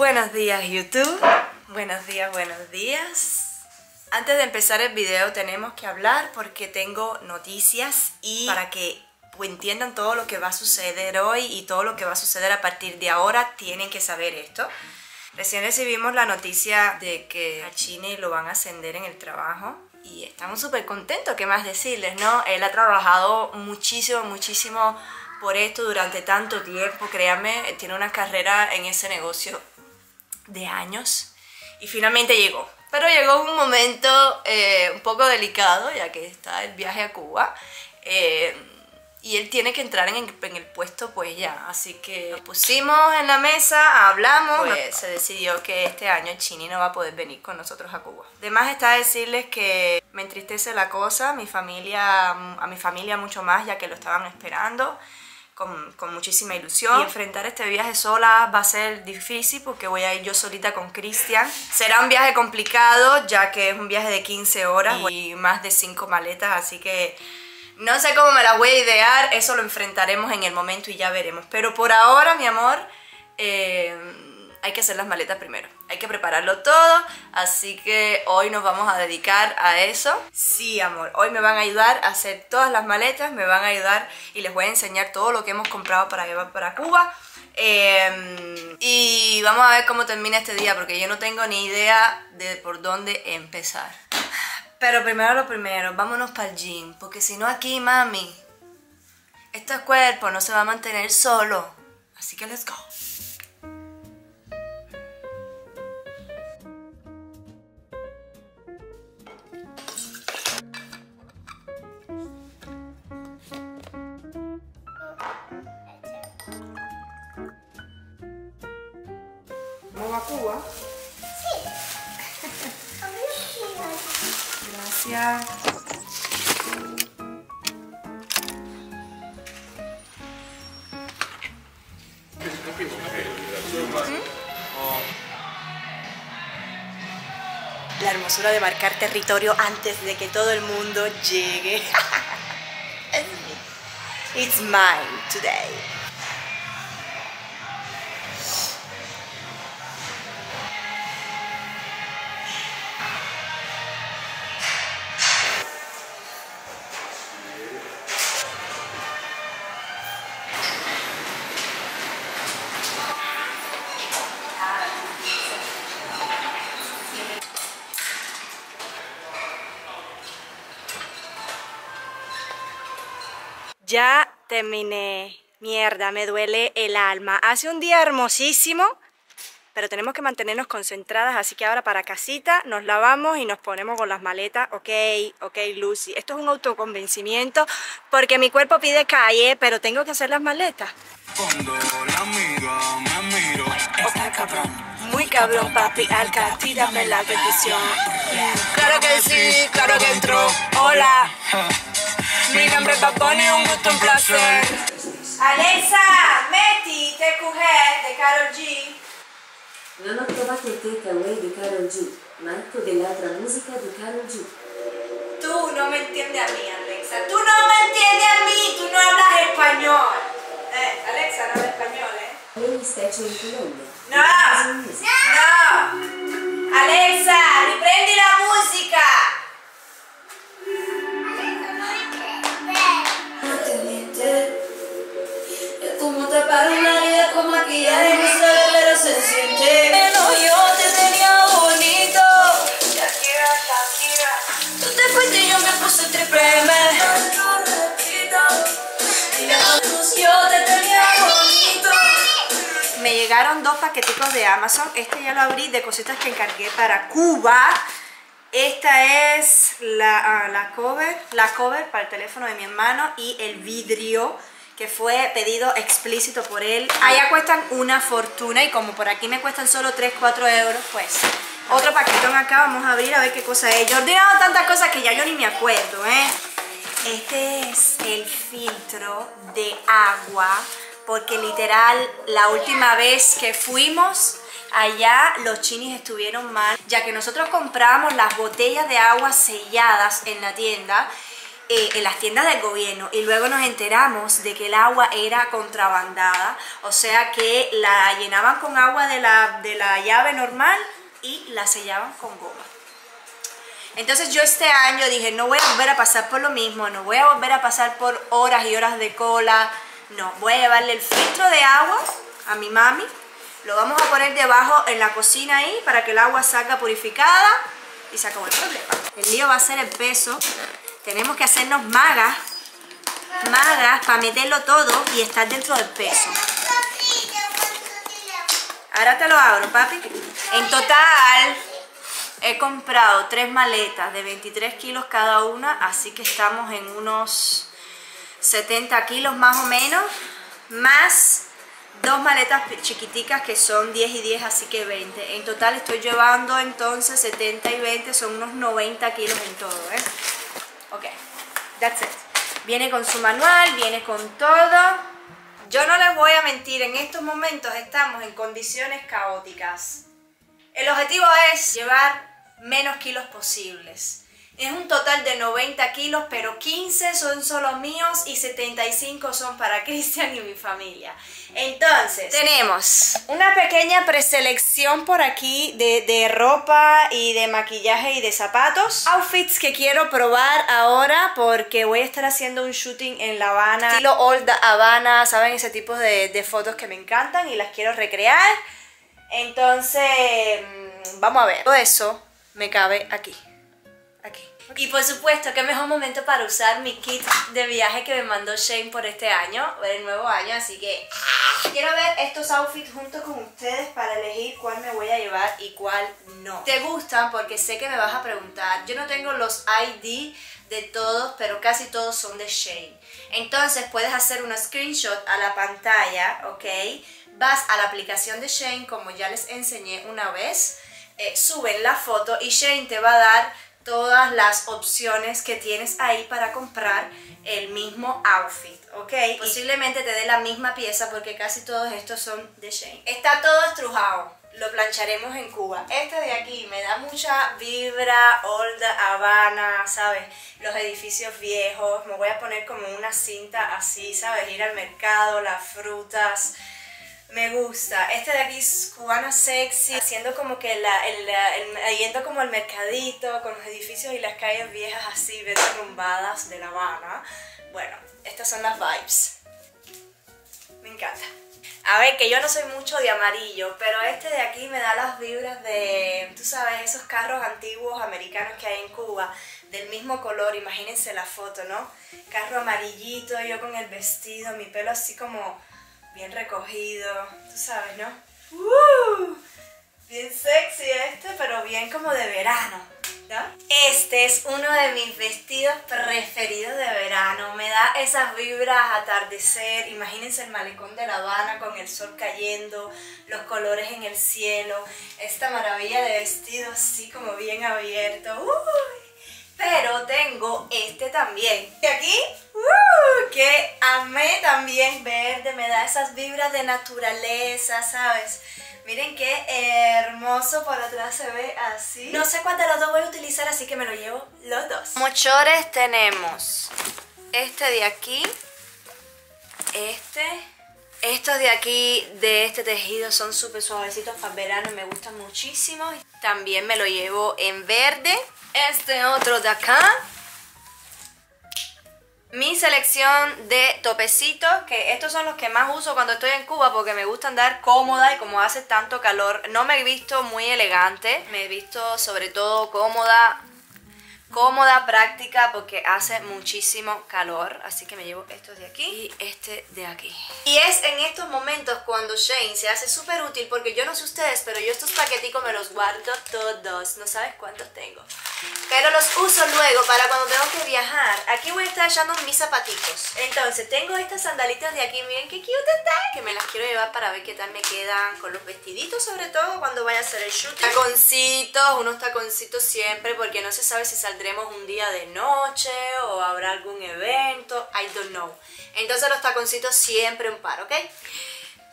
Buenos días, YouTube. Buenos días. Antes de empezar el video tenemos que hablar porque tengo noticias y para que entiendan todo lo que va a suceder hoy y todo lo que va a suceder a partir de ahora, tienen que saber esto. Recién recibimos la noticia de que a Chini lo van a ascender en el trabajo y estamos súper contentos, ¿qué más decirles, no? Él ha trabajado muchísimo por esto durante tanto tiempo, créanme, tiene una carrera en ese negocio de años y finalmente llegó. Pero llegó un momento un poco delicado, ya que está el viaje a Cuba y él tiene que entrar en el puesto pues ya. Así que nos pusimos en la mesa, hablamos, pues se decidió que este año Chini no va a poder venir con nosotros a Cuba. Además está decirles que me entristece la cosa, a mi familia mucho más, ya que lo estaban esperando con muchísima ilusión. Y enfrentar este viaje sola va a ser difícil porque voy a ir yo solita con Christian. Será un viaje complicado, ya que es un viaje de 15 horas y más de 5 maletas, así que no sé cómo me la voy a idear, eso lo enfrentaremos en el momento y ya veremos. Pero por ahora, mi amor, hay que hacer las maletas primero. Hay que prepararlo todo, así que hoy nos vamos a dedicar a eso. Sí, amor, hoy me van a ayudar a hacer todas las maletas, me van a ayudar y les voy a enseñar todo lo que hemos comprado para llevar para Cuba. Y vamos a ver cómo termina este día, porque yo no tengo ni idea de por dónde empezar. Pero primero lo primero, vámonos para el gym, porque si no aquí, mami, este cuerpo no se va a mantener solo. Así que let's go. ¿Cómo va Cuba? Gracias. La hermosura de marcar territorio antes de que todo el mundo llegue. It's mine today. Ya terminé. Mierda, me duele el alma. Hace un día hermosísimo, pero tenemos que mantenernos concentradas, así que ahora para casita nos lavamos y nos ponemos con las maletas. Ok, Lucy. Esto es un autoconvencimiento porque mi cuerpo pide calle, pero tengo que hacer las maletas. Cuando la amiga me miro, está cabrón. Muy cabrón, papi, alca, tírame la bendición. Claro que sí, claro que entró. Hola. Mi nombre es Paponi, un gusto, un placer. Alexa, Meti, te cogé de Karol G. No nos tomas el takeaway de Karol G. Marco de la otra música de Karol G. Tú no me entiendes a mí, Alexa. Tú no me entiendes a mí, tú no hablas español. Alexa, no habla español, ¿eh? Está hecho en Colombia. No. Alexa, reprende la música. Me llegaron dos paqueticos de Amazon. Este ya lo abrí, de cositas que encargué para Cuba. Esta es la cover para el teléfono de mi hermano y el vidrio, que fue pedido explícito por él. Allá cuestan una fortuna y como por aquí me cuestan solo 3-4 euros, pues otro paquetón acá. Vamos a abrir a ver qué cosa es. Yo he ordenado tantas cosas que ya yo ni me acuerdo, ¿eh? Este es el filtro de agua, porque literal la última vez que fuimos allá los chinis estuvieron mal, ya que nosotros compramos las botellas de agua selladas en la tienda en las tiendas del gobierno, y luego nos enteramos de que el agua era contrabandada, o sea que la llenaban con agua de la llave normal y la sellaban con goma. Entonces yo este año dije, no voy a volver a pasar por lo mismo, no voy a volver a pasar por horas y horas de cola, no, voy a llevarle el filtro de agua a mi mami, lo vamos a poner debajo en la cocina ahí para que el agua salga purificada y se acabó el problema. El lío va a ser el peso, tenemos que hacernos magas para meterlo todo y estar dentro del peso. Ahora te lo abro, papi. En total he comprado 3 maletas de 23 kilos cada una, así que estamos en unos 70 kilos más o menos, más 2 maletas chiquiticas que son 10 y 10, así que 20. En total estoy llevando entonces 70 y 20, son unos 90 kilos en todo, ¿eh? Ok, that's it. Viene con su manual, viene con todo. Yo no les voy a mentir, en estos momentos estamos en condiciones caóticas. El objetivo es llevar menos kilos posibles. Es un total de 90 kilos, pero 15 son solo míos y 75 son para Christian y mi familia. Entonces, tenemos una pequeña preselección por aquí de ropa y de maquillaje y de zapatos. Outfits que quiero probar ahora porque voy a estar haciendo un shooting en La Habana. Estilo Old Habana, ¿saben? Ese tipo de fotos que me encantan y las quiero recrear. Entonces, vamos a ver. Todo eso me cabe aquí. Y por supuesto, qué mejor momento para usar mi kit de viaje que me mandó Shein por este año, el nuevo año, así que quiero ver estos outfits junto con ustedes para elegir cuál me voy a llevar y cuál no. ¿Te gustan? Porque sé que me vas a preguntar. Yo no tengo los ID de todos, pero casi todos son de Shein. Entonces puedes hacer una screenshot a la pantalla, ¿ok? Vas a la aplicación de Shein, como ya les enseñé una vez, suben la foto y Shein te va a dar todas las opciones que tienes ahí para comprar el mismo outfit, ¿ok? Y posiblemente te dé la misma pieza porque casi todos estos son de Shein. Está todo estrujado, lo plancharemos en Cuba. Este de aquí me da mucha vibra Old Habana, ¿sabes? Los edificios viejos, me voy a poner como una cinta así, ¿sabes? Ir al mercado, las frutas. Me gusta, este de aquí es cubana sexy, haciendo como que yendo como al mercadito con los edificios y las calles viejas así, bien derrumbadas de La Habana. Bueno, estas son las vibes. Me encanta. A ver, que yo no soy mucho de amarillo, pero este de aquí me da las vibras de, tú sabes, esos carros antiguos americanos que hay en Cuba, del mismo color, imagínense la foto, ¿no? Carro amarillito, yo con el vestido, mi pelo así como bien recogido, tú sabes, ¿no? Bien sexy este, pero bien como de verano, ¿no? Este es uno de mis vestidos preferidos de verano. Me da esas vibras atardecer. Imagínense el malecón de La Habana con el sol cayendo, los colores en el cielo, esta maravilla de vestido así como bien abierto. Pero tengo este también. Y aquí, que amé también, verde, me da esas vibras de naturaleza, ¿sabes? Miren qué hermoso, por atrás se ve así. No sé cuál de los dos voy a utilizar, así que me lo llevo los dos. Mochores tenemos este de aquí, estos de aquí de este tejido son súper suavecitos para verano, me gustan muchísimo. También me lo llevo en verde. Este otro de acá. Mi selección de topecitos, que estos son los que más uso cuando estoy en Cuba porque me gusta andar cómoda y como hace tanto calor, no me he visto muy elegante, me he visto sobre todo cómoda, práctica porque hace muchísimo calor, así que me llevo estos de aquí y este de aquí. Y es en estos momentos cuando Shein se hace súper útil porque yo no sé ustedes, pero yo estos paqueticos me los guardo todos, no sabes cuántos tengo. Pero los uso luego para cuando tengo que viajar. Aquí voy a estar echando mis zapatitos. Entonces tengo estas sandalitas de aquí, miren qué cute están, que me las quiero llevar para ver qué tal me quedan con los vestiditos, sobre todo cuando vaya a hacer el shooting. Taconcitos, unos taconcitos siempre porque no se sabe si saldremos un día de noche o habrá algún evento, I don't know. Entonces los taconcitos siempre un par, ¿ok?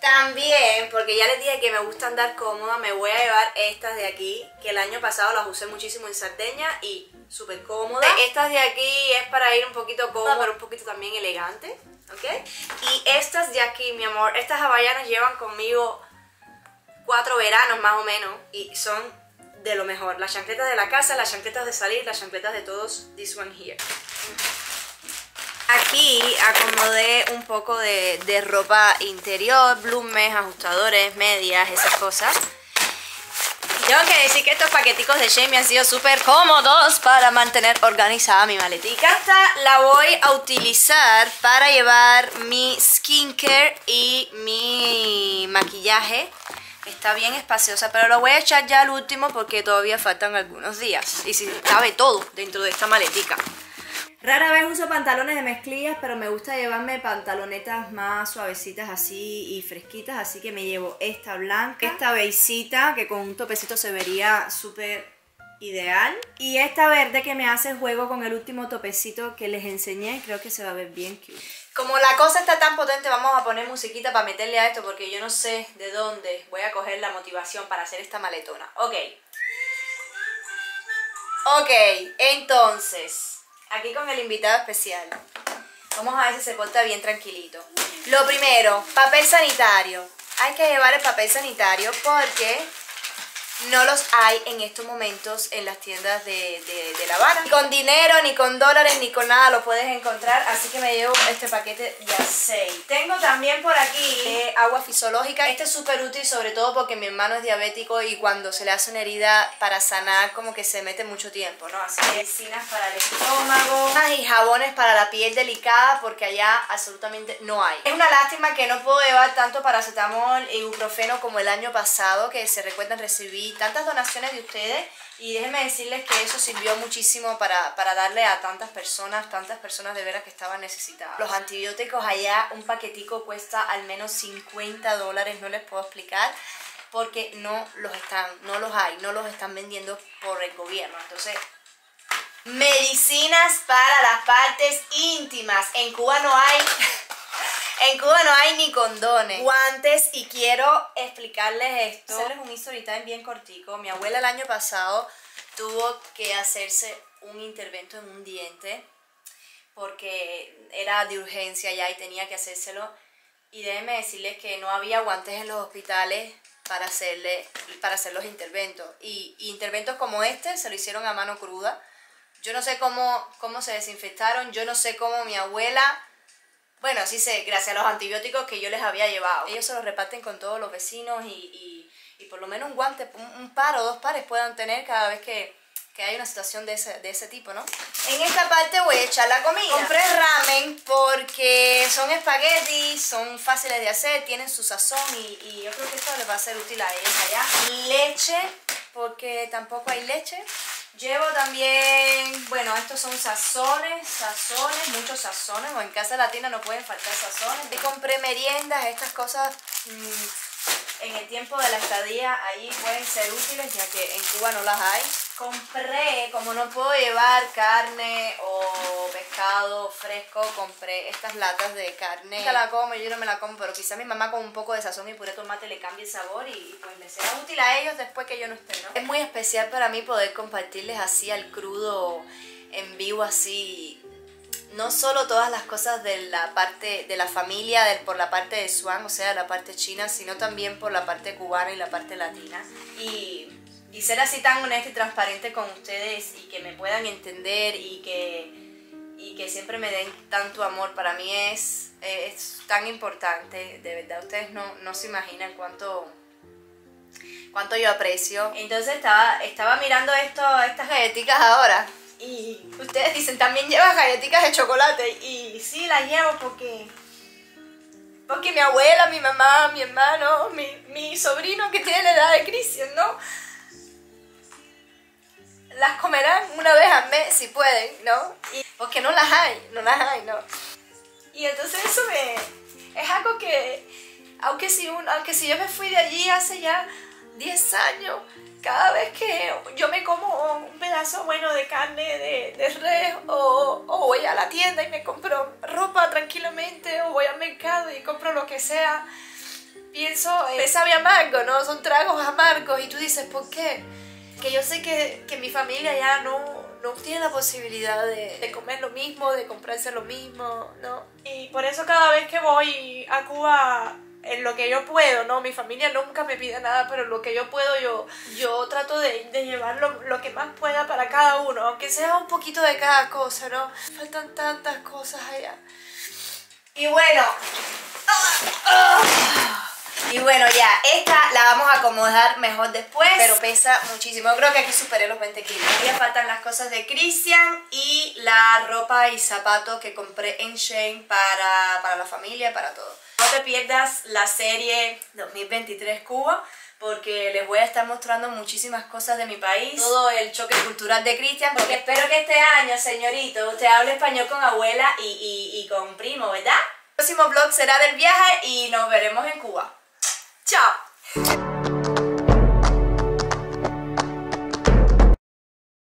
También, porque ya les dije que me gusta andar cómoda, me voy a llevar estas de aquí, que el año pasado las usé muchísimo en Cerdeña y súper cómoda. Estas de aquí es para ir un poquito cómoda, pero un poquito también elegante, ¿ok? Y estas de aquí, mi amor, estas hawaianas llevan conmigo 4 veranos más o menos y son de lo mejor. Las chancletas de la casa, las chancletas de salir, las chancletas de todos, this one here. Aquí acomodé un poco de ropa interior, blumes, ajustadores, medias, esas cosas. Tengo que decir que estos paqueticos de Shein me han sido súper cómodos para mantener organizada mi maletica. Esta la voy a utilizar para llevar mi skincare y mi maquillaje. Está bien espaciosa, pero lo voy a echar ya al último porque todavía faltan algunos días. Y si cabe todo dentro de esta maletica. Rara vez uso pantalones de mezclillas, pero me gusta llevarme pantalonetas más suavecitas así y fresquitas, así que me llevo esta blanca, esta beisita que con un topecito se vería súper ideal, y esta verde que me hace juego con el último topecito que les enseñé, creo que se va a ver bien cute. Como la cosa está tan potente, vamos a poner musiquita para meterle a esto porque yo no sé de dónde voy a coger la motivación para hacer esta maletona. Ok, entonces... Aquí con el invitado especial. Vamos a ver si se porta bien tranquilito. Lo primero, papel sanitario. Hay que llevar el papel sanitario porque no los hay en estos momentos en las tiendas de La Habana. Ni con dinero, ni con dólares, ni con nada lo puedes encontrar. Así que me llevo este paquete de aceite. Tengo también por aquí agua fisiológica. Este es súper útil sobre todo porque mi hermano es diabético y cuando se le hace una herida para sanar como que se mete mucho tiempo, ¿no? Así que medicinas para el estómago y jabones para la piel delicada porque allá absolutamente no hay. Es una lástima que no puedo llevar tanto paracetamol e ibuprofeno como el año pasado, que se recuerdan recibí tantas donaciones de ustedes. Y déjenme decirles que eso sirvió muchísimo para darle a tantas personas de veras que estaban necesitadas. Los antibióticos allá, un paquetico cuesta al menos $50, no les puedo explicar, porque no los están vendiendo por el gobierno. Entonces, medicinas para las partes íntimas. En Cuba no hay... En Cuba no hay ni condones. Guantes, y quiero explicarles esto. Hacerles un history time bien cortico. Mi abuela el año pasado tuvo que hacerse un intervento en un diente porque era de urgencia ya y tenía que hacérselo. Y déjenme decirles que no había guantes en los hospitales para hacer los interventos. Y interventos como este se lo hicieron a mano cruda. Yo no sé cómo se desinfectaron. Yo no sé cómo mi abuela... Bueno, sí sé, gracias a los antibióticos que yo les había llevado. Ellos se los reparten con todos los vecinos y por lo menos un guante, un par o dos pares puedan tener cada vez que hay una situación de ese tipo, ¿no? En esta parte voy a echar la comida. Compré ramen porque son espaguetis, son fáciles de hacer, tienen su sazón y yo creo que esto les va a ser útil a ellos allá. Leche, porque tampoco hay leche. Llevo también, bueno, estos son sazones, muchos sazones, o en casa latina no pueden faltar sazones. Y compré meriendas, estas cosas en el tiempo de la estadía allí pueden ser útiles ya que en Cuba no las hay. Compré, como no puedo llevar carne o pescado fresco, compré estas latas de carne. Esta la como, yo no me la como, pero quizá mi mamá con un poco de sazón y puré de tomate le cambie el sabor y pues me será útil a ellos después que yo no esté, ¿no? Es muy especial para mí poder compartirles así al crudo, en vivo así, no solo todas las cosas de la parte de la familia, por la parte de Swan, o sea, la parte china, sino también por la parte cubana y la parte latina. Y ser así tan honesta y transparente con ustedes y que me puedan entender y que siempre me den tanto amor para mí es tan importante. De verdad, ustedes no se imaginan cuánto yo aprecio. Entonces estaba mirando estas galletitas ahora y ustedes dicen, también llevas galletitas de chocolate, y sí, las llevo porque mi abuela, mi mamá, mi hermano, mi sobrino que tiene la edad de Christian, ¿no? Las comerán una vez al mes si pueden, ¿no? Porque no las hay, ¿no? Y entonces eso es algo que, aunque si yo me fui de allí hace ya 10 años, cada vez que yo me como un pedazo bueno de carne de res o voy a la tienda y me compro ropa tranquilamente o voy al mercado y compro lo que sea, pienso, sabe amargo, ¿no? Son tragos amargos. Y tú dices, ¿por qué? Que yo sé que mi familia ya no tiene la posibilidad de comer lo mismo, de comprarse lo mismo, ¿no? Y por eso cada vez que voy a Cuba, en lo que yo puedo, ¿no? Mi familia nunca me pide nada, pero en lo que yo puedo yo trato de llevar lo que más pueda para cada uno, aunque sea un poquito de cada cosa, ¿no? Faltan tantas cosas allá. Y bueno... Y bueno, ya, esta la vamos a acomodar mejor después, pero pesa muchísimo. Creo que aquí superé los 20 kilos. Ya faltan las cosas de Christian y la ropa y zapatos que compré en Shein para la familia y para todo. No te pierdas la serie 2023 Cuba, porque les voy a estar mostrando muchísimas cosas de mi país, todo el choque cultural de Christian, porque espero que este año, señorito, usted hable español con abuela y con primo, ¿verdad? El próximo vlog será del viaje y nos veremos en Cuba. ¡Chao!